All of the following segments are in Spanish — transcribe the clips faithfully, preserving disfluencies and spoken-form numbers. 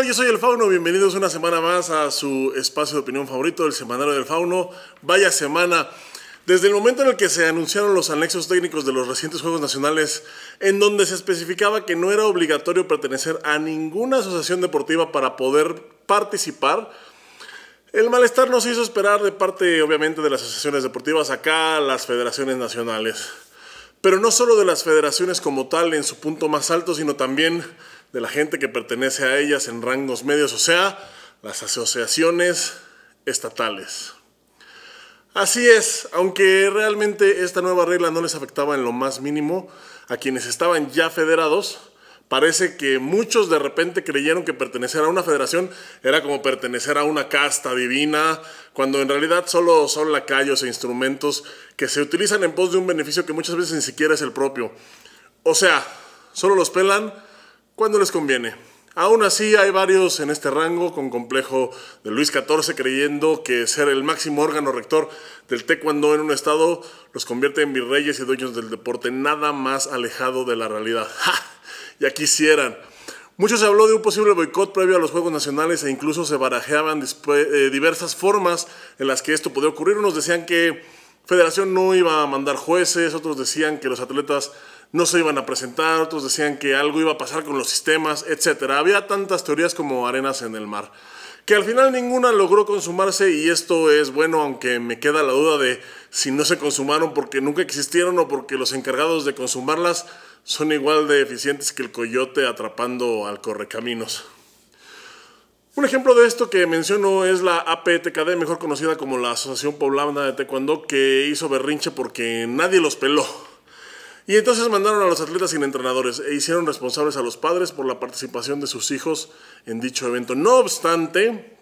tal? Yo soy el Fauno, bienvenidos una semana más a su espacio de opinión favorito, el Semanario del Fauno. Vaya semana. Desde el momento en el que se anunciaron los anexos técnicos de los recientes Juegos Nacionales, en donde se especificaba que no era obligatorio pertenecer a ninguna asociación deportiva para poder participar, el malestar no se hizo esperar de parte, obviamente, de las asociaciones deportivas, acá las federaciones nacionales. Pero no solo de las federaciones como tal en su punto más alto, sino también de la gente que pertenece a ellas en rangos medios, o sea, las asociaciones estatales. Así es, aunque realmente esta nueva regla no les afectaba en lo más mínimo a quienes estaban ya federados, parece que muchos de repente creyeron que pertenecer a una federación era como pertenecer a una casta divina, cuando en realidad solo son lacayos e instrumentos que se utilizan en pos de un beneficio que muchas veces ni siquiera es el propio. O sea, solo los pelan cuando les conviene. Aún así hay varios en este rango con complejo de Luis catorce creyendo que ser el máximo órgano rector del taekwondo en un estado los convierte en virreyes y dueños del deporte, nada más alejado de la realidad. ¡Ja! Ya quisieran. Mucho se habló de un posible boicot previo a los Juegos Nacionales e incluso se barajeaban eh, diversas formas en las que esto podía ocurrir. Unos decían que Federación no iba a mandar jueces, otros decían que los atletas no se iban a presentar, otros decían que algo iba a pasar con los sistemas, etcétera. Había tantas teorías como arenas en el mar, que al final ninguna logró consumarse, y esto es bueno, aunque me queda la duda de si no se consumaron porque nunca existieron o porque los encargados de consumarlas son igual de eficientes que el coyote atrapando al correcaminos. Un ejemplo de esto que menciono es la O P T K D, mejor conocida como la Asociación Poblana de Taekwondo, que hizo berrinche porque nadie los peló. Y entonces mandaron a los atletas sin entrenadores e hicieron responsables a los padres por la participación de sus hijos en dicho evento. No obstante,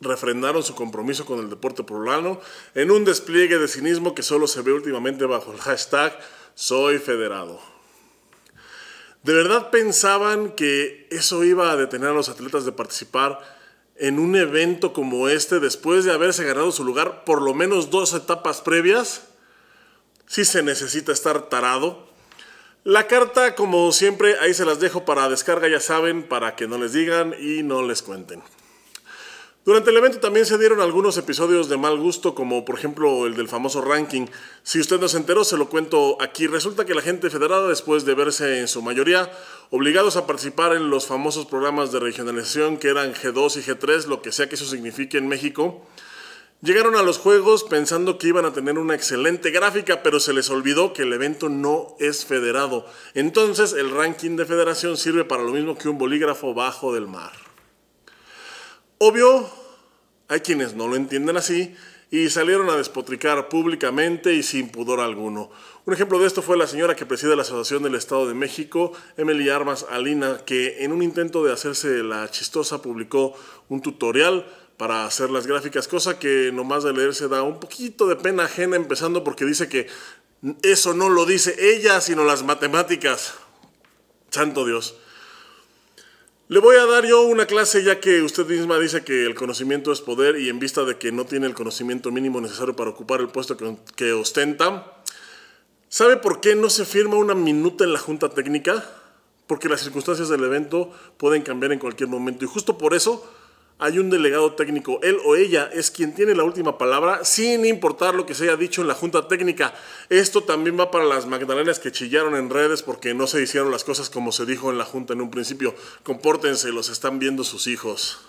refrendaron su compromiso con el deporte poblano en un despliegue de cinismo que solo se ve últimamente bajo el hashtag Soy Federado. ¿De verdad pensaban que eso iba a detener a los atletas de participar en un evento como este después de haberse ganado su lugar por lo menos dos etapas previas? Sí se necesita estar tarado. La carta, como siempre, ahí se las dejo para descarga, ya saben, para que no les digan y no les cuenten. Durante el evento también se dieron algunos episodios de mal gusto, como por ejemplo el del famoso ranking. Si usted no se enteró, se lo cuento aquí. Resulta que la gente federada, después de verse en su mayoría obligados a participar en los famosos programas de regionalización que eran G dos y G tres, lo que sea que eso signifique en México, llegaron a los juegos pensando que iban a tener una excelente gráfica, pero se les olvidó que el evento no es federado. Entonces el ranking de federación sirve para lo mismo que un bolígrafo bajo del mar. Obvio, hay quienes no lo entienden así y salieron a despotricar públicamente y sin pudor alguno. Un ejemplo de esto fue la señora que preside la Asociación del Estado de México, Emily Armas Alina, que en un intento de hacerse la chistosa publicó un tutorial para hacer las gráficas, cosa que nomás de leer se da un poquito de pena ajena, empezando porque dice que eso no lo dice ella, sino las matemáticas. ¡Santo Dios! Le voy a dar yo una clase, ya que usted misma dice que el conocimiento es poder y en vista de que no tiene el conocimiento mínimo necesario para ocupar el puesto que, que ostenta. ¿Sabe por qué no se firma una minuta en la junta técnica? Porque las circunstancias del evento pueden cambiar en cualquier momento y justo por eso hay un delegado técnico. Él o ella es quien tiene la última palabra, sin importar lo que se haya dicho en la junta técnica. Esto también va para las magdalenas que chillaron en redes porque no se hicieron las cosas como se dijo en la junta en un principio. Compórtense, los están viendo sus hijos.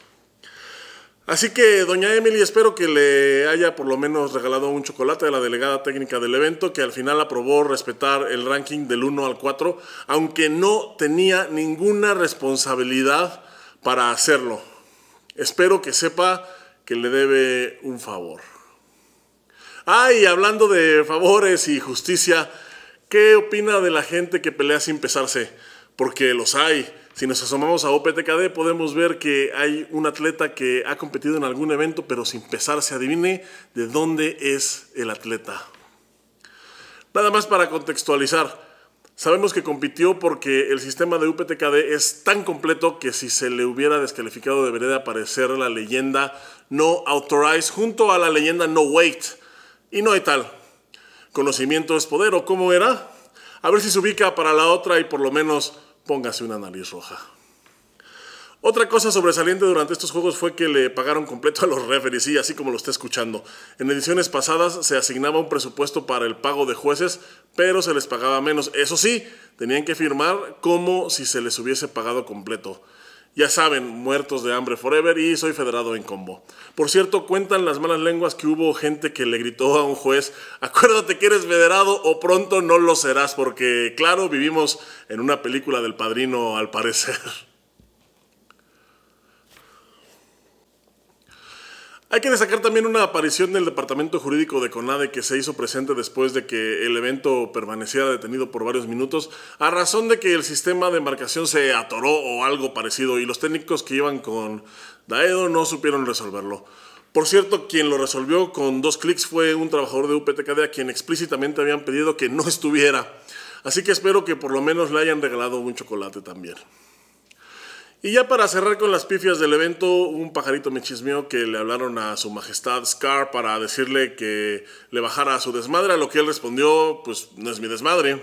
Así que, doña Emily, espero que le haya por lo menos regalado un chocolate a la delegada técnica del evento, que al final aprobó respetar el ranking del uno al cuatro, aunque no tenía ninguna responsabilidad para hacerlo. Espero que sepa que le debe un favor. Ah, y hablando de favores y justicia, ¿qué opina de la gente que pelea sin pesarse? Porque los hay. Si nos asomamos a O P T K D podemos ver que hay un atleta que ha competido en algún evento pero sin pesarse. Adivine de dónde es el atleta. Nada más para contextualizar. Sabemos que compitió porque el sistema de U P T K D es tan completo que si se le hubiera descalificado debería de aparecer la leyenda No Authorize junto a la leyenda No Wait. Y no hay tal. Conocimiento es poder, ¿o cómo era? A ver si se ubica para la otra y por lo menos póngase una nariz roja. Otra cosa sobresaliente durante estos juegos fue que le pagaron completo a los referees, sí, así como lo está escuchando. En ediciones pasadas se asignaba un presupuesto para el pago de jueces, pero se les pagaba menos. Eso sí, tenían que firmar como si se les hubiese pagado completo. Ya saben, muertos de hambre forever, y soy federado en combo. Por cierto, cuentan las malas lenguas que hubo gente que le gritó a un juez: acuérdate que eres federado o pronto no lo serás, porque claro, vivimos en una película del Padrino al parecer. Hay que destacar también una aparición del Departamento Jurídico de CONADE, que se hizo presente después de que el evento permaneciera detenido por varios minutos, a razón de que el sistema de embarcación se atoró o algo parecido, y los técnicos que iban con Daedo no supieron resolverlo. Por cierto, quien lo resolvió con dos clics fue un trabajador de U P T K D a quien explícitamente habían pedido que no estuviera. Así que espero que por lo menos le hayan regalado un chocolate también. Y ya para cerrar con las pifias del evento, un pajarito me chismeó que le hablaron a su majestad Scar para decirle que le bajara a su desmadre, a lo que él respondió: pues no es mi desmadre.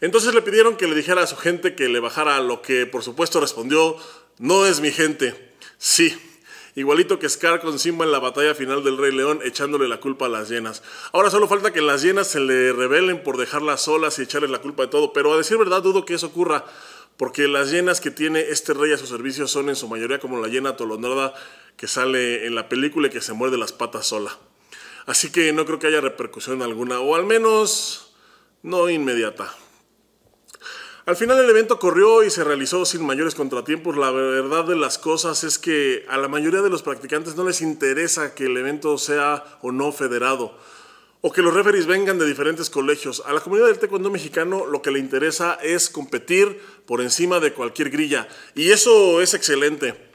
Entonces le pidieron que le dijera a su gente que le bajara, a lo que por supuesto respondió: no es mi gente. Sí, igualito que Scar con Simba en la batalla final del Rey León, echándole la culpa a las hienas. Ahora solo falta que las hienas se le rebelen por dejarlas solas y echarles la culpa de todo, pero a decir verdad dudo que eso ocurra, porque las hienas que tiene este rey a su servicio son en su mayoría como la hiena atolondrada que sale en la película y que se muerde las patas sola. Así que no creo que haya repercusión alguna, o al menos no inmediata. Al final el evento corrió y se realizó sin mayores contratiempos. La verdad de las cosas es que a la mayoría de los practicantes no les interesa que el evento sea o no federado, o que los referees vengan de diferentes colegios. A la comunidad del taekwondo mexicano lo que le interesa es competir por encima de cualquier grilla, y eso es excelente.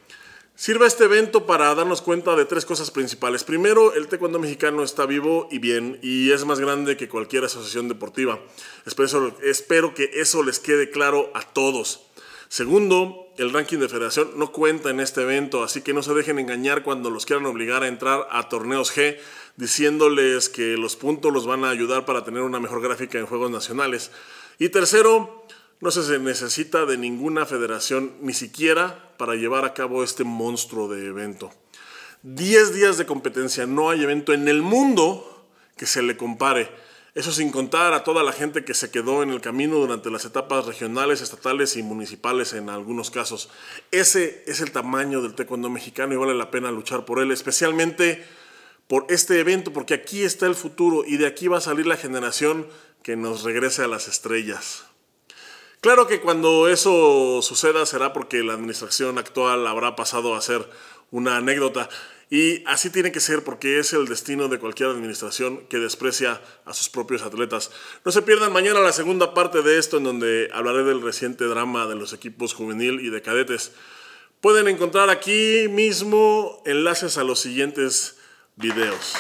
Sirve este evento para darnos cuenta de tres cosas principales. Primero, el taekwondo mexicano está vivo y bien, y es más grande que cualquier asociación deportiva. Espero, espero que eso les quede claro a todos. Segundo, el ranking de federación no cuenta en este evento, así que no se dejen engañar cuando los quieran obligar a entrar a torneos G, diciéndoles que los puntos los van a ayudar para tener una mejor gráfica en Juegos Nacionales. Y tercero, no se necesita de ninguna federación, ni siquiera para llevar a cabo este monstruo de evento. diez días de competencia, no hay evento en el mundo que se le compare. Eso sin contar a toda la gente que se quedó en el camino durante las etapas regionales, estatales y municipales en algunos casos. Ese es el tamaño del taekwondo mexicano y vale la pena luchar por él, especialmente por este evento, porque aquí está el futuro y de aquí va a salir la generación que nos regrese a las estrellas. Claro que cuando eso suceda será porque la administración actual habrá pasado a ser una anécdota. Y así tiene que ser, porque es el destino de cualquier administración que desprecia a sus propios atletas. No se pierdan mañana la segunda parte de esto, en donde hablaré del reciente drama de los equipos juvenil y de cadetes. Pueden encontrar aquí mismo enlaces a los siguientes videos.